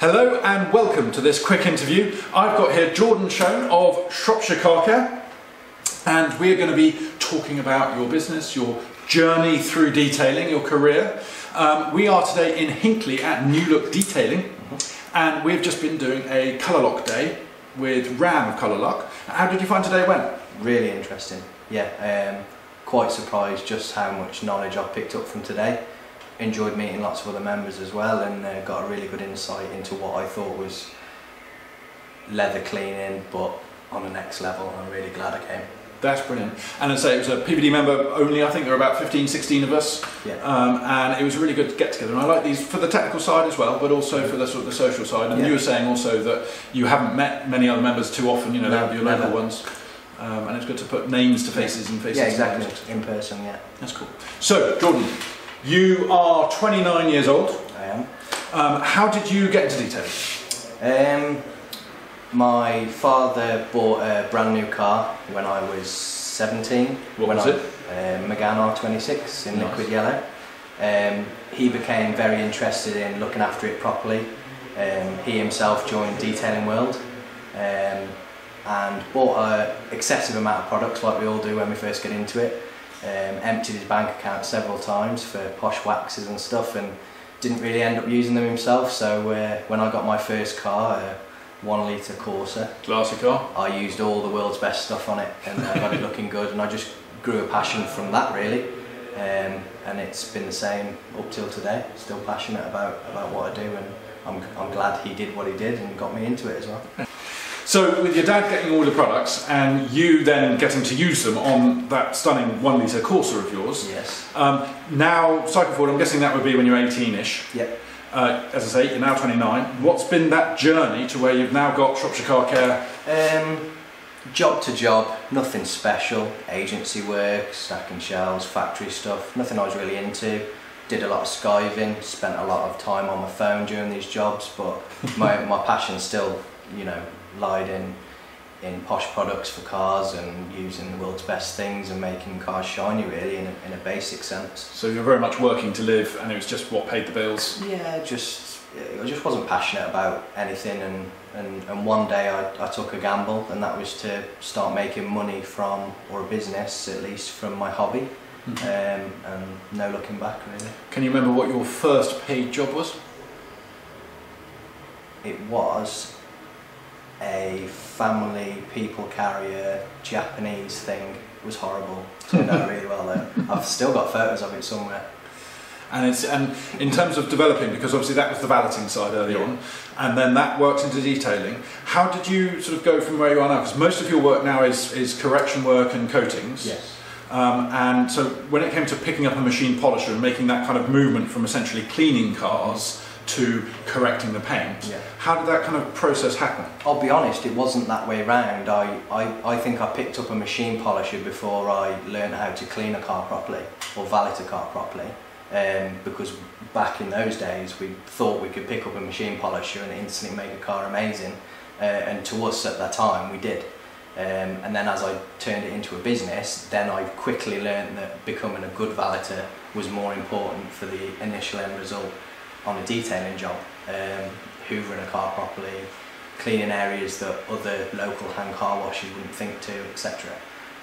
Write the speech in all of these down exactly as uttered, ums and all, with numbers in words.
Hello and welcome to this quick interview. I've got here Jordan Shone of Shropshire Car Care, and we're going to be talking about your business, your journey through detailing, your career. Um, we are today in Hinckley at New Look Detailing, and we've just been doing a Colourlock day with Ram of Colourlock. How did you find today went? Really interesting. Yeah, um, quite surprised just how much knowledge I picked up from today. Enjoyed meeting lots of other members as well, and uh, got a really good insight into what I thought was leather cleaning, but on the next level. I'm really glad I came. That's brilliant. And as I say, it was a P V D member only. I think there were about fifteen, sixteen of us. Yeah. Um, and it was really good to get together. And I like these for the technical side as well, but also for the sort of the social side. And yeah. You were saying also that you haven't met many other members too often, you know, no, your local ones. Um, and it's good to put names to faces and faces. Yeah, exactly. To in person, yeah. That's cool. So, Jordan, you are twenty-nine years old. I am. Um, how did you get into detailing? Um, my father bought a brand new car when I was seventeen. What when was I, it? Uh, Megane R twenty-six in nice. Liquid yellow. Um, he became very interested in looking after it properly. Um, he himself joined Detailing World um, and bought an excessive amount of products like we all do when we first get into it. Um, emptied his bank account several times for posh waxes and stuff, and didn't really end up using them himself. So uh, when I got my first car, a one litre Corsa, classy car, I used all the world's best stuff on it, and I got it looking good, and I just grew a passion from that really, um, and it's been the same up till today. Still passionate about about what I do, and I'm I'm glad he did what he did and got me into it as well. So with your dad getting all the products and you then getting to use them on that stunning one litre Corsa of yours. Yes. Um, now, cycle forward, I'm guessing that would be when you're eighteen-ish. Yep. Uh, as I say, you're now twenty-nine. What's been that journey to where you've now got Shropshire Car Care? Um, job to job, nothing special. Agency work, stacking shelves, factory stuff, nothing I was really into. Did a lot of skiving, spent a lot of time on my phone during these jobs, but my, my passion still, you know, lied in in posh products for cars and using the world's best things and making cars shiny really in a, in a basic sense. So you're very much working to live, and it was just what paid the bills? Yeah, just I just wasn't passionate about anything, and, and, and one day I, I took a gamble, and that was to start making money from, or a business at least, from my hobby. Mm-hmm. um, and no looking back really. Can you remember what your first paid job was? It was a family people carrier Japanese thing. It was horrible. Turned out really well though. I've still got photos of it somewhere. And it's and in terms of developing, because obviously that was the valeting side early yeah. on, and then that worked into detailing. How did you sort of go from where you are now? Because most of your work now is is correction work and coatings. Yes. Um, and so when it came to picking up a machine polisher and making that kind of movement from essentially cleaning cars to correcting the paint. Yeah. How did that kind of process happen? I'll be honest, it wasn't that way round. I, I, I think I picked up a machine polisher before I learned how to clean a car properly or valet a car properly, um, because back in those days we thought we could pick up a machine polisher and instantly make a car amazing, uh, and to us at that time we did. Um, and then as I turned it into a business, then I quickly learned that becoming a good valeter was more important for the initial end result on a detailing job. Um, hoovering a car properly, cleaning areas that other local hand car washes wouldn't think to, et cetera.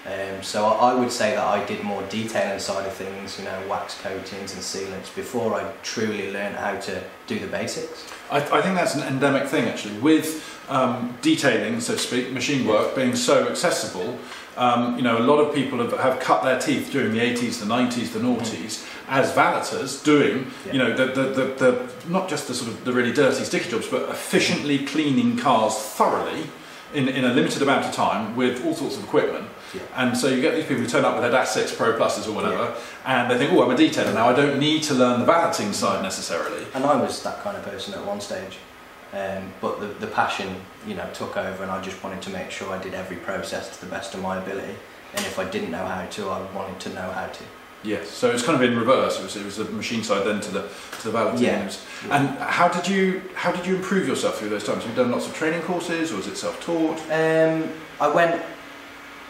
Um, so I, I would say that I did more detailing side of things, you know, wax coatings and sealants, before I truly learned how to do the basics. I, I think that's an endemic thing actually, with um, detailing, so to speak, machine work being so accessible. Um, you know, a lot of people have, have cut their teeth during the eighties, the nineties, the noughties, as valeters doing, yeah. you know, the, the, the, the, not just the sort of the really dirty sticky jobs, but efficiently cleaning cars thoroughly in, in a limited amount of time with all sorts of equipment. Yeah. And so you get these people who turn up with their D A S six Pro Pluses or whatever, yeah. and they think, oh, I'm a detailer now, I don't need to learn the valeting side necessarily. And I was that kind of person at one stage. Um, but the, the passion, you know, took over, and I just wanted to make sure I did every process to the best of my ability, and if I didn't know how to, I wanted to know how to. Yes, so it's kind of in reverse. It was, it was the machine side then to the to the valeting. Yeah. Yeah. And how did you how did you improve yourself through those times? Have you done lots of training courses, or was it self-taught? Um, I went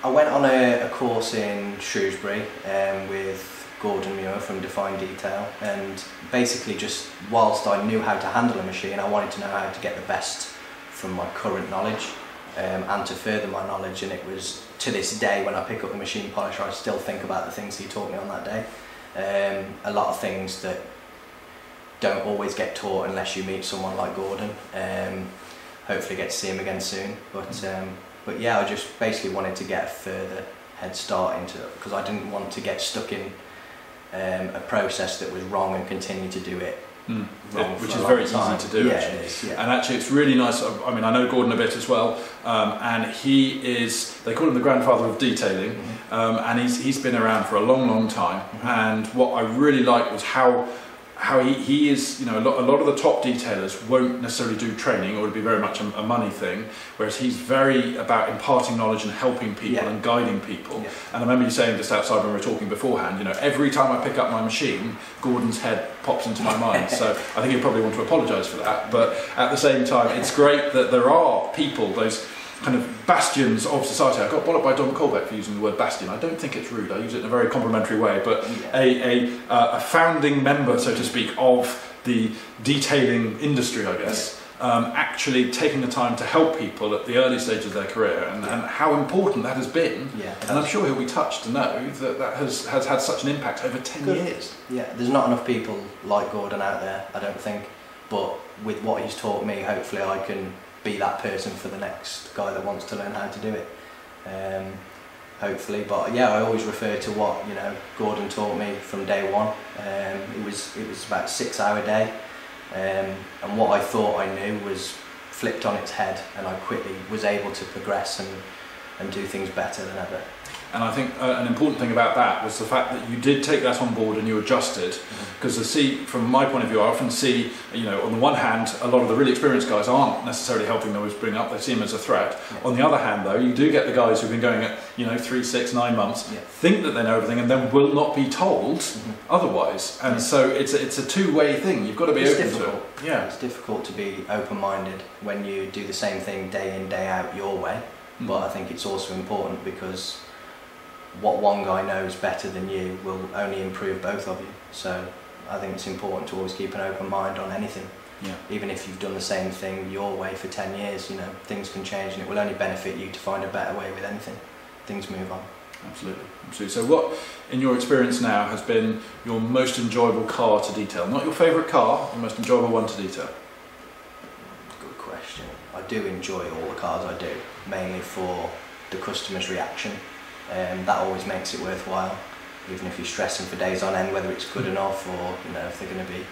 I went on a, a course in Shrewsbury um, with Gordon Muir from Define Detail, and basically just whilst I knew how to handle a machine, I wanted to know how to get the best from my current knowledge um, and to further my knowledge. And it was to this day, when I pick up a machine polisher, I still think about the things he taught me on that day. Um, a lot of things that don't always get taught unless you meet someone like Gordon. Um, hopefully get to see him again soon, but um, but yeah, I just basically wanted to get a further head start into it, because I didn't want to get stuck in um, a process that was wrong and continue to do it mm. wrong, it, which is very time. easy to do. Yeah, actually. It is, yeah. And actually it's really nice. I mean, I know Gordon a bit as well, um, and he is, they call him the grandfather of detailing, mm-hmm. um, and he's, he's been around for a long long time, mm-hmm. and what I really liked was how How he, he is, you know, a lot, a lot of the top detailers won't necessarily do training, or it would be very much a, a money thing, whereas he's very about imparting knowledge and helping people yeah. and guiding people. Yeah. And I remember you saying just outside when we were talking beforehand, you know, every time I pick up my machine, Gordon's head pops into my mind. So I think you probably want to apologise for that. But at the same time, it's great that there are people, those kind of bastions of society. I got bollocked by Don Colbeck for using the word bastion. I don't think it's rude, I use it in a very complimentary way, but yeah. a, a, uh, a founding member, so to speak, of the detailing industry, I guess, yeah. um, actually taking the time to help people at the early stages of their career, and, yeah. and how important that has been, yeah, and I'm sure he'll be touched to know that that has, has had such an impact over ten years. Yeah, there's not enough people like Gordon out there, I don't think, but with what he's taught me, hopefully I can be that person for the next guy that wants to learn how to do it, um, hopefully. But yeah, I always refer to what, you know, Gordon taught me from day one. Um, it was it was about a six hour day, um, and what I thought I knew was flipped on its head, and I quickly was able to progress and, and do things better than ever. And I think uh, an important thing about that was the fact that you did take that on board and you adjusted, because mm-hmm. see, from my point of view, I often see, you know, on the one hand, a lot of the really experienced guys aren't necessarily helping those bring up, they see them as a threat. Yeah. On the other hand, though, you do get the guys who've been going at, you know, three, six, nine months, yeah. think that they know everything and then will not be told mm-hmm. otherwise. And yeah. so it's a, it's a two-way thing, you've got to be it's open difficult. to it. Yeah. It's difficult to be open-minded when you do the same thing day in, day out your way, mm-hmm. but I think it's also important because what one guy knows better than you will only improve both of you. So I think it's important to always keep an open mind on anything. Yeah. Even if you've done the same thing your way for ten years, you know, things can change, and it will only benefit you to find a better way with anything. Things move on. Absolutely. Absolutely. So what, in your experience now, has been your most enjoyable car to detail? Not your favourite car, your most enjoyable one to detail? Good question. I do enjoy all the cars I do, mainly for the customer's reaction. Um, that always makes it worthwhile, even if you're stressing for days on end whether it's good enough, or you know if they're going to be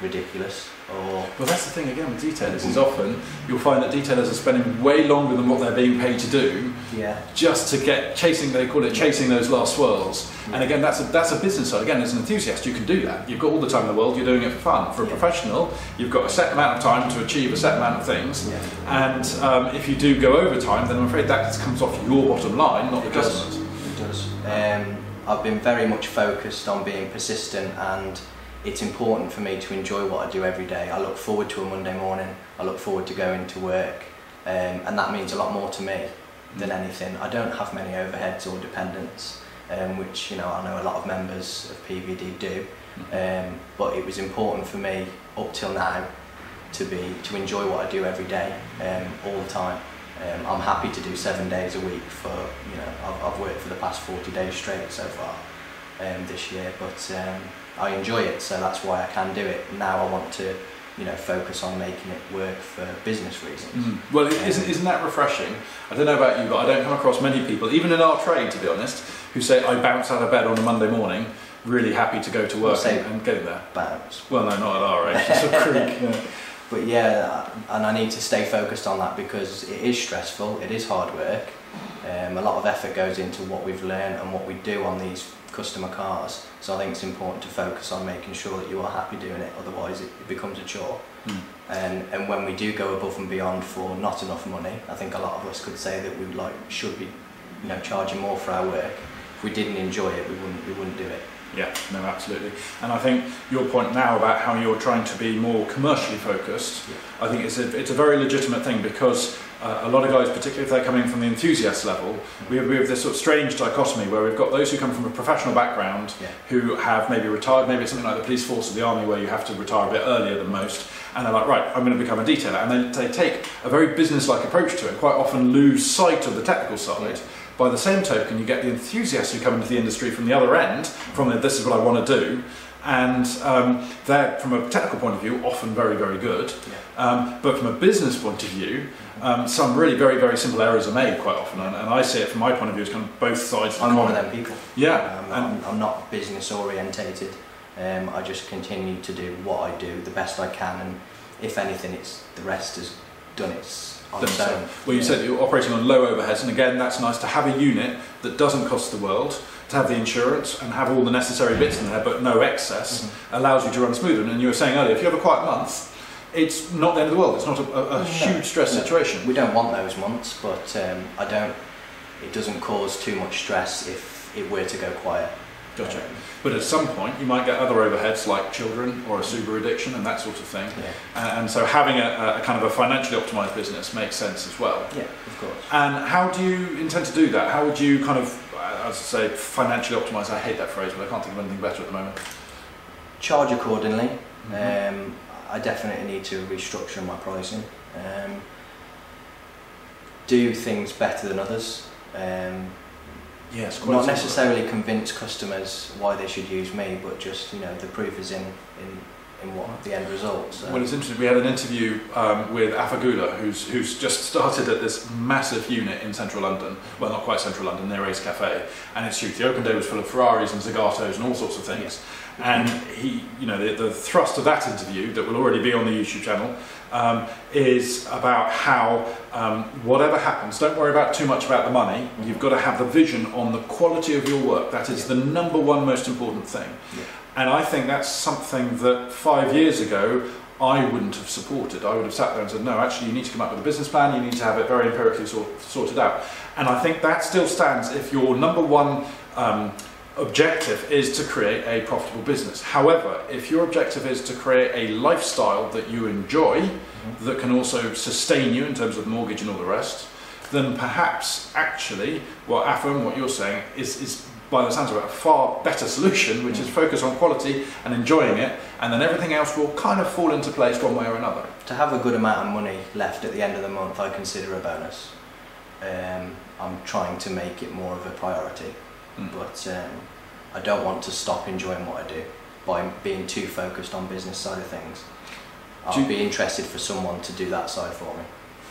ridiculous. Or well, that's the thing again with detailers, is often you'll find that detailers are spending way longer than what they're being paid to do, yeah. just to get chasing. They call it chasing those last swirls. Yeah. And again, that's a that's a business side. Again, as an enthusiast, you can do that. You've got all the time in the world. You're doing it for fun. For a yeah. professional, you've got a set amount of time to achieve a set amount of things. Yeah. And um, if you do go over time, then I'm afraid that just comes off your bottom line, not it the does. customers. It does. Um, I've been very much focused on being persistent, and it's important for me to enjoy what I do every day. I look forward to a Monday morning, I look forward to going to work, um, and that means a lot more to me than anything. I don't have many overheads or dependents, um, which you know I know a lot of members of P V D do, um, but it was important for me up till now to be to enjoy what I do every day, um, all the time. Um, I'm happy to do seven days a week for, you know, I've, I've worked for the past forty days straight so far um, this year, but um, I enjoy it, so that's why I can do it. Now I want to, you know, focus on making it work for business reasons. Mm. Well, isn't, isn't that refreshing? I don't know about you, but I don't come across many people, even in our trade, to be honest, who say, I bounce out of bed on a Monday morning, really happy to go to work and, and go there. Bounce. Well, no, not at our age, it's a creek. Yeah. But yeah, and I need to stay focused on that, because it is stressful, it is hard work. Um, a lot of effort goes into what we've learned and what we do on these customer cars, so I think it's important to focus on making sure that you are happy doing it, otherwise it becomes a chore. Mm. And, and when we do go above and beyond for not enough money, I think a lot of us could say that we like should be you know, charging more for our work. If we didn't enjoy it, we wouldn't, we wouldn't do it. Yeah, no, absolutely. And I think your point now about how you're trying to be more commercially focused, yeah. I think it's a, it's a very legitimate thing, because uh, a lot of guys, particularly if they're coming from the enthusiast level, we have, we have this sort of strange dichotomy where we've got those who come from a professional background, yeah. who have maybe retired, maybe it's something like the police force or the army where you have to retire a bit earlier than most, and they're like, right, I'm going to become a detailer. And they, they take a very business-like approach to it, quite often lose sight of the technical side. Yeah. By the same token, you get the enthusiasts who come into the industry from the other end, from the, this is what I want to do, and um, they're, from a technical point of view, often very, very good. Yeah. Um, but from a business point of view, um, some really very, very simple errors are made quite often, and, and I see it from my point of view as kind of both sides of the coin. I'm one of them people. Yeah. Um, I'm, and, I'm not business orientated. Um, I just continue to do what I do the best I can, and if anything, it's the rest has done its. Well, you yeah. said you're operating on low overheads, and again, that's nice to have a unit that doesn't cost the world, to have the insurance and have all the necessary bits in there, but no excess, mm-hmm. allows you to run smoother. And you were saying earlier, if you have a quiet month, it's not the end of the world. It's not a, a, a no, huge stress no. situation. We don't want those months, but um, I don't. It doesn't cause too much stress if it were to go quiet. Gotcha. But at some point you might get other overheads like children or a Subaru addiction and that sort of thing. Yeah. And so having a, a kind of a financially optimised business makes sense as well. Yeah, of course. And how do you intend to do that? How would you kind of, as I say, financially optimise? I hate that phrase, but I can't think of anything better at the moment. Charge accordingly. Mm-hmm. um, I definitely need to restructure my pricing. Um, do things better than others. Um, Yes, not necessarily convince customers why they should use me, but just, you know, the proof is in in, in what the end result. So. Well, it's interesting. We had an interview um, with Afagula, who's who's just started at this massive unit in central London. Well, not quite central London, near Ace Cafe, and it's huge. The open day was full of Ferraris and Zagatos and all sorts of things. And he, you know, the, the thrust of that interview that will already be on the YouTube channel. Um, is about how um, whatever happens, don't worry about too much about the money. You've got to have the vision on the quality of your work. That is yeah. the number one most important thing. Yeah. And I think that's something that five years ago I wouldn't have supported. I would have sat there and said, no, actually you need to come up with a business plan, you need to have it very empirically sort, sorted out. And I think that still stands if your number one um, objective is to create a profitable business. However, if your objective is to create a lifestyle that you enjoy, mm-hmm. that can also sustain you in terms of mortgage and all the rest, then perhaps actually what Afa and what you're saying is, is by the sounds of it, a far better solution, which mm-hmm. is focus on quality and enjoying it, and then everything else will kind of fall into place one way or another. To have a good amount of money left at the end of the month, I consider a bonus. Um, I'm trying to make it more of a priority. But um, I don't want to stop enjoying what I do by being too focused on business side of things. I'll be interested for someone to do that side for me.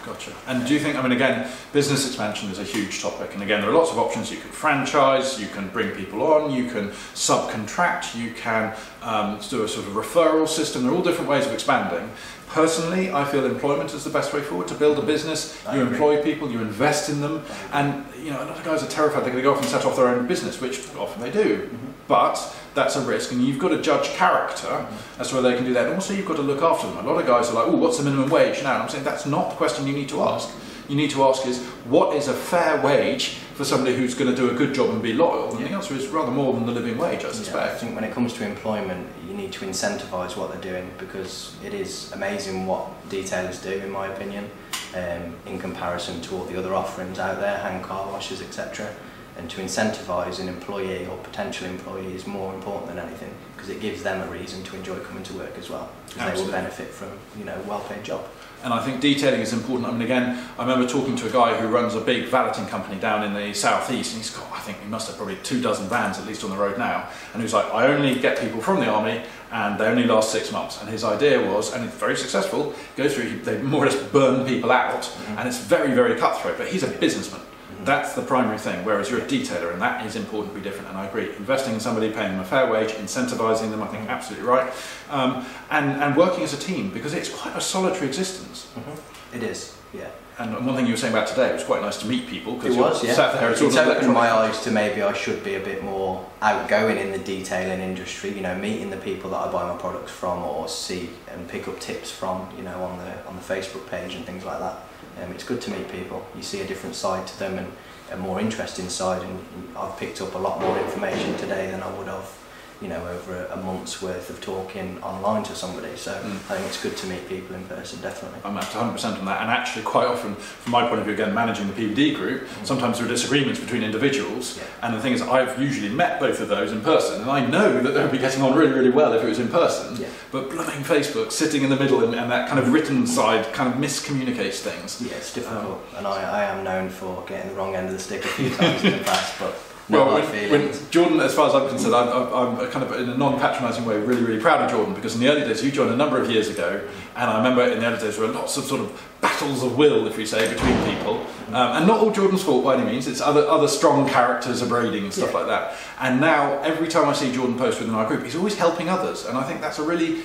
Gotcha. And do you think, I mean, again, business expansion is a huge topic, and again, there are lots of options. You can franchise, you can bring people on, you can subcontract, you can um, do a sort of referral system. There are all different ways of expanding. Personally, I feel employment is the best way forward. To build a business, you employ people, you invest in them, and you know, a lot of guys are terrified they're going to go off and set off their own business, which often they do. Mm-hmm. But that's a risk, and you've got to judge character mm-hmm. as to whether they can do that. And also, you've got to look after them. A lot of guys are like, oh, what's the minimum wage now? And I'm saying that's not the question you need to ask. You need to ask is, what is a fair wage for somebody who's going to do a good job and be loyal? And yeah. the answer is rather more than the living wage, I suspect. Yeah, I think when it comes to employment, you need to incentivise what they're doing, because it is amazing what detailers do, in my opinion, um, in comparison to all the other offerings out there, hand car washes, et cetera. And to incentivise an employee or potential employee is more important than anything, because it gives them a reason to enjoy coming to work as well, because they will benefit from, you know, a well-paid job. And I think detailing is important. I mean, again, I remember talking to a guy who runs a big valeting company down in the southeast, and he's got, I think he must have probably two dozen vans at least on the road now. And he was like, I only get people from the army, and they only last six months. And his idea was, and it's very successful, goes through, they more or less burn people out, mm-hmm. and it's very, very cutthroat. But he's a businessman. That's the primary thing, whereas you're a detailer, and that is importantly different, and I agree. Investing in somebody, paying them a fair wage, incentivising them, I think absolutely right. Um, and, and working as a team, because it's quite a solitary existence. Mm-hmm. It is, yeah. And one thing you were saying about today, it was quite nice to meet people, because you yeah. sat there. It's, it's opened my eyes to maybe I should be a bit more outgoing in the detailing industry, you know, meeting the people that I buy my products from or see and pick up tips from, you know, on the, on the Facebook page and things like that. Um, it's good to meet people. You see a different side to them and a more interesting side, and I've picked up a lot more information today than I would have you know, over a, a month's worth of talking online to somebody. So mm. I think it's good to meet people in person, definitely. I'm one hundred percent on that, and actually quite often, from my point of view, again, managing the P V D group, mm. sometimes there are disagreements between individuals, yeah. and the thing is, I've usually met both of those in person, and I know that they would be getting on really, really well if it was in person, yeah. but blooming Facebook, sitting in the middle, and, and that kind of written side kind of miscommunicates things. Yeah, it's difficult, um, and I, I am known for getting the wrong end of the stick a few times in the past, but... Well, when, when Jordan, as far as I'm concerned, I'm, I'm, I'm kind of in a non-patronising way really, really proud of Jordan, because in the early days, you joined a number of years ago, and I remember in the early days there were lots of sort of battles of will, if we say, between people, um, and not all Jordan's fault by any means, it's other, other strong characters abrading and stuff yeah. like that, and now every time I see Jordan post within our group, he's always helping others, and I think that's a really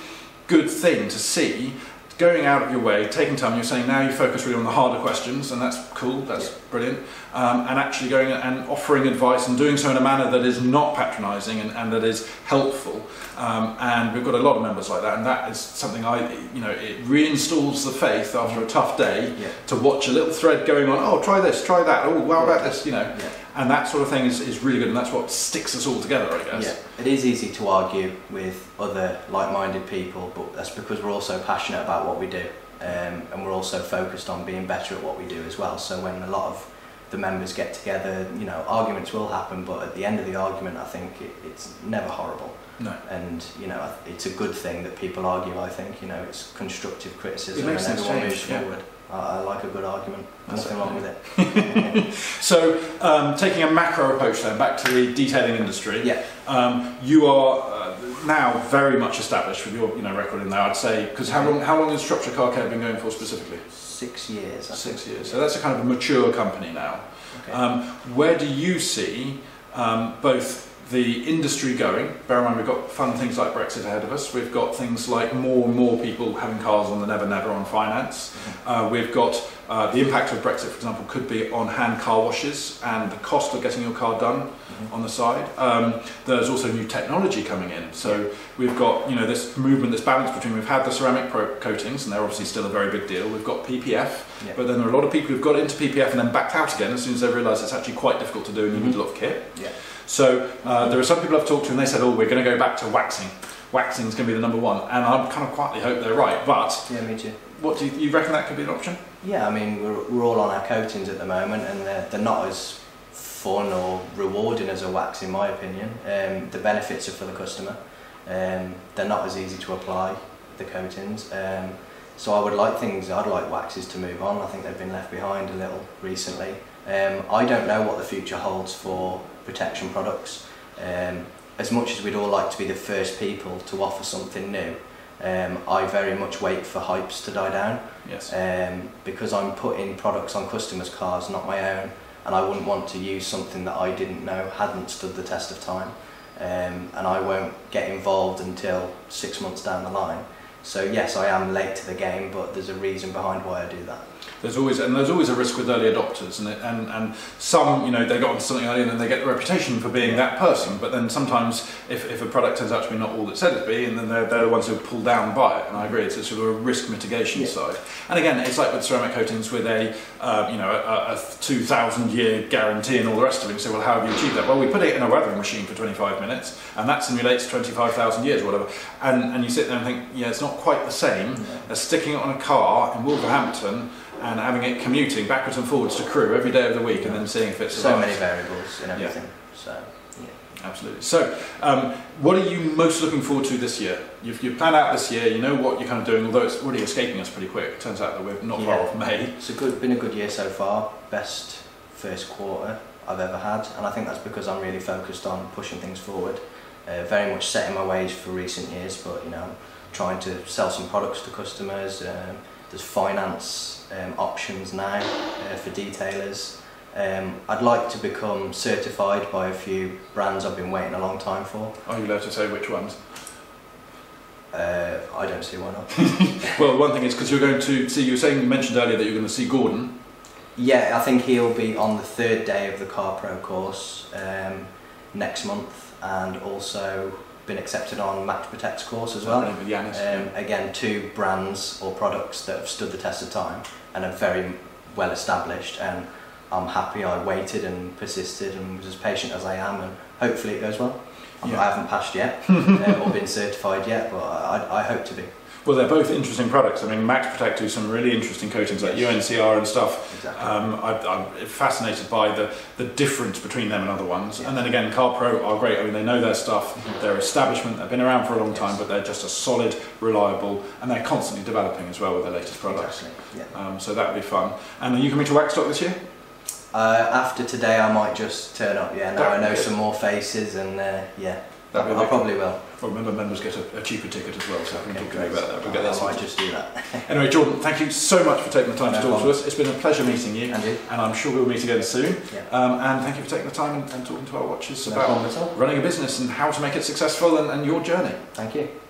good thing to see. Going out of your way, taking time, you're saying now you focus really on the harder questions, and that's cool, that's yeah. brilliant, um, and actually going and offering advice and doing so in a manner that is not patronising and, and that is helpful, um, and we've got a lot of members like that, and that is something I, you know, it reinstalls the faith after a tough day yeah. to watch a little thread going on, oh try this, try that, oh wow about this, you know, yeah. and that sort of thing is, is really good, and that's what sticks us all together, I guess. Yeah. It is easy to argue with other like-minded people, but that's because we're also passionate about what we do, um, and we're also focused on being better at what we do as well. So when a lot of the members get together, you know, arguments will happen, but at the end of the argument, I think it, it's never horrible. No. And you know, it's a good thing that people argue. I think you know, it's constructive criticism, it makes and everyone moves yeah. forward. I like a good argument, that's nothing wrong with it. So, um, taking a macro approach then, back to the detailing industry, yeah. um, you are uh, now very much established with your you know, record in there, I'd say, because how long, how long has Shropshire Car Care been going for specifically? Six years. I Six think. years, so that's a kind of a mature company now. Okay. Um, where do you see um, both the industry going? Bear in mind we've got fun things like Brexit ahead of us, we've got things like more and more people having cars on the Never Never on finance, uh, we've got uh, the impact of Brexit, for example, could be on hand car washes and the cost of getting your car done mm-hmm. on the side. Um, there's also new technology coming in, so we've got you know this movement, this balance between, we've had the ceramic pro coatings and they're obviously still a very big deal, we've got P P F, yeah. but then there are a lot of people who've got into P P F and then backed out again as soon as they realise it's actually quite difficult to do and you need a lot of kit. Yeah. So uh, there are some people I've talked to and they said, oh, we're going to go back to waxing. Waxing is going to be the number one, and I kind of quietly hope they're right, but... Yeah, me too. What do you, you reckon that could be an option? Yeah, I mean, we're, we're all on our coatings at the moment, and they're, they're not as fun or rewarding as a wax, in my opinion. Um, the benefits are for the customer. Um, they're not as easy to apply, the coatings. Um, so I would like things, I'd like waxes to move on. I think they've been left behind a little recently. Um, I don't know what the future holds for protection products. Um, as much as we'd all like to be the first people to offer something new, um, I very much wait for hypes to die down. Yes. Um, because I'm putting products on customers' cars, not my own, and I wouldn't want to use something that I didn't know hadn't stood the test of time. Um, and I won't get involved until six months down the line. So yes, I am late to the game, but there's a reason behind why I do that. There's always, and there's always a risk with early adopters, and, it, and, and some, you know, they got onto something early and then they get the reputation for being that person, but then sometimes if, if a product turns out to be not all it said it'd be, and then they're, they're the ones who are pulled down by it, and I agree, it's a sort of a risk mitigation yeah. side. And again, it's like with ceramic coatings with a, uh, you know, a, a two thousand year guarantee and all the rest of it, you say, well, how have you achieved that? Well, we put it in a weathering machine for twenty-five minutes, and that simulates twenty-five thousand years or whatever, and, and you sit there and think, yeah, it's not quite the same yeah. as sticking it on a car in Wolverhampton, and having it commuting backwards and forwards to Crewe every day of the week yeah. and then seeing if it's so many variables in everything. Yeah. So, yeah. Absolutely. So, um, what are you most looking forward to this year? You've, you've planned out this year, you know what you're kind of doing, although it's already escaping us pretty quick. It turns out that we're not yeah. far off May. It's a good, been a good year so far. Best first quarter I've ever had, and I think that's because I'm really focused on pushing things forward. Uh, very much setting my ways for recent years, but you know, trying to sell some products to customers. Um, There's finance um, options now uh, for detailers. Um, I'd like to become certified by a few brands I've been waiting a long time for. Are you allowed to say which ones? Uh, I don't see why not. Well, one thing is because you're going to see, you were saying, you mentioned earlier that you're going to see Gordon. Yeah, I think he'll be on the third day of the Car Pro course um, next month, and also been accepted on Match Protect's course as well. Um, again, two brands or products that have stood the test of time and are very well established, and I'm happy I waited and persisted and was as patient as I am, and hopefully it goes well. Yeah. I haven't passed yet um, or been certified yet, but I, I hope to be. Well, they're both interesting products. I mean, Max Protect do some really interesting coatings like U N C R and stuff. Exactly. Um, I, I'm fascinated by the, the difference between them and other ones. Yeah. And then again, Car Pro are great. I mean, they know their stuff. Mm-hmm. They're an establishment. They've been around for a long yes. time, but they're just a solid, reliable, and they're constantly developing as well with their latest products. Exactly. Yeah. Um, so that would be fun. And are you coming to Waxstock this year? Uh, after today, I might just turn up. Yeah, now that I know some more faces, and uh, yeah. That'd I, I probably will. Well, remember, members get a, a cheaper ticket as well, so I can talk to you about that. We'll get that I might just do that. Anyway, Jordan, thank you so much for taking the time no to talk problem. to us. It's been a pleasure meeting you, and, you. and I'm sure we'll meet again soon. Yeah. Um, and thank you for taking the time and, and talking to our watchers no about running a business and how to make it successful and, and your journey. Thank you.